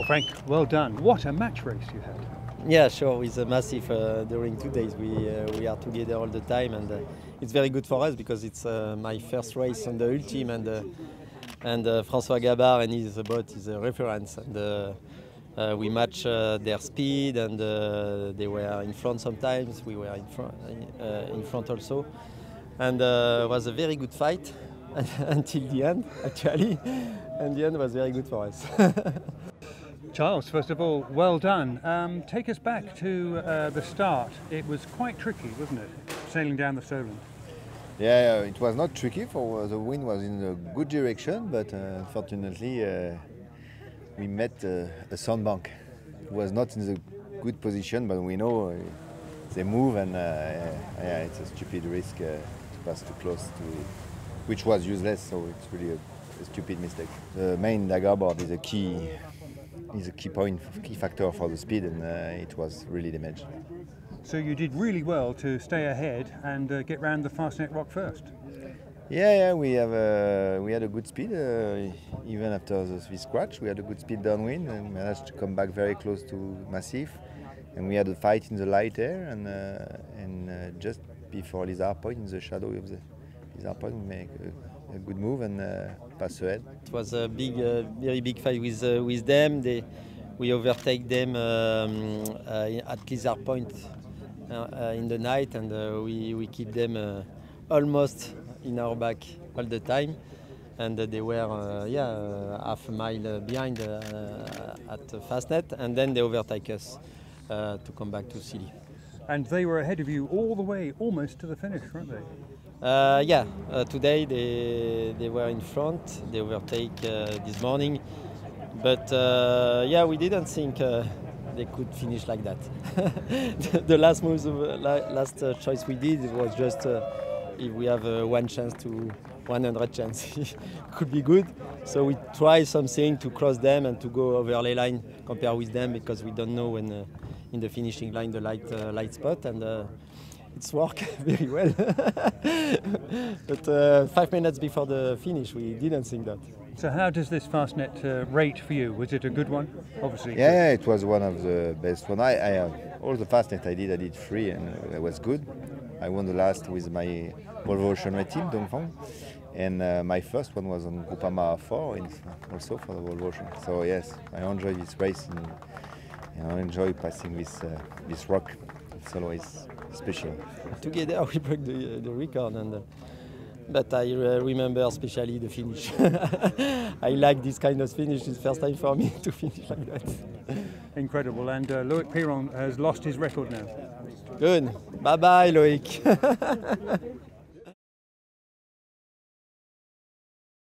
Well, Frank, well done. What a match race you had. Yeah, sure. It's a massive. During 2 days, we are together all the time, and it's very good for us because it's my first race on the Ultim, and François Gabart and his boat is a reference. And, we match their speed, and they were in front sometimes. We were in front also, and it was a very good fight until the end, actually. And the end was very good for us. Charles, first of all, well done. Take us back to the start. It was quite tricky, wasn't it, sailing down the Solent? Yeah, it was not tricky, for the wind was in a good direction, but unfortunately we met a sandbank. It was not in the good position, but we know they move, and yeah, it's a stupid risk to pass too close to it, which was useless, so it's really a stupid mistake. The main dagger board is a key factor for the speed, and it was really damaged. So you did really well to stay ahead and get round the Fastnet Rock first. Yeah, we had a good speed even after this scratch. We had a good speed downwind and managed to come back very close to Massif, and we had a fight in the light air, and just before Lizard Point, in the shadow of the Lizard Point, we make a good move and pass ahead. It was a big, very big fight with them. We overtake them at Lizard Point in the night, and we keep them almost in our back all the time. And they were half a mile behind at Fastnet, and then they overtake us to come back to Silly. And they were ahead of you all the way, almost to the finish, weren't they? Today they were in front. They overtake this morning, but we didn't think they could finish like that. The last moves, last choice we did was just if we have one chance to 100 chance, could be good. So we try something to cross them and to go over the line compared with them, because we don't know when in the finishing line the light spot, and. It's worked very well, but 5 minutes before the finish, we didn't think that. So how does this Fastnet rate for you? Was it a good one? Obviously. Yeah, it was one of the best one. All the Fastnet I did three, and it was good. I won the last with my Volvo Ocean Team, Dongfeng, and my first one was on Groupama 4, also for the Volvo Ocean. So yes, I enjoy this race, and I enjoy passing this rock. It's always special. Together we broke the record, and but I remember especially the finish. I like this kind of finish. It's the first time for me to finish like that. Incredible. And Loïc Piron has lost his record now. Good. Bye bye, Loïc.